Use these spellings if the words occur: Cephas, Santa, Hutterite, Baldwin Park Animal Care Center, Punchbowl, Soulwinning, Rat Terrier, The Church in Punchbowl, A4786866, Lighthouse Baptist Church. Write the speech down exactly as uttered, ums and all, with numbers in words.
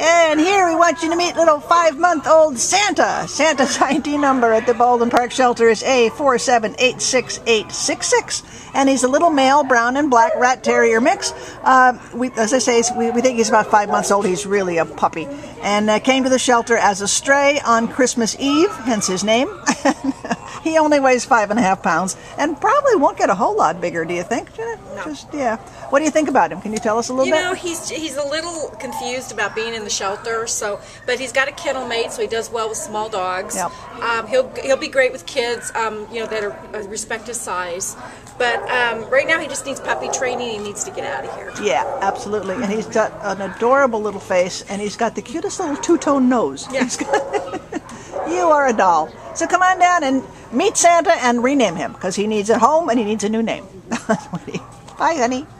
And here we want you to meet little five-month-old Santa. Santa's I D number at the Baldwin Park shelter is A four seven eight six eight six six. And he's a little male, brown and black Rat Terrier mix. Uh, we, as I say, we, we think he's about five months old. He's really a puppy. And uh, came to the shelter as a stray on Christmas Eve, hence his name. He only weighs five and a half pounds and probably won't get a whole lot bigger, do you think? No. Just, yeah. What do you think about him? Can you tell us a little you bit? You know, he's, he's a little confused about being in the shelter, so, but he's got a kennel mate, so he does well with small dogs. Yep. Um, he'll, he'll be great with kids, um, you know, that are, uh, respect his size. But um, right now he just needs puppy training. He needs to get out of here. Yeah, absolutely. And he's got an adorable little face, and he's got the cutest little two-tone nose. Yeah. He's got You are a doll. So come on down and meet Santa and rename him, because he needs a home and he needs a new name. Bye, honey.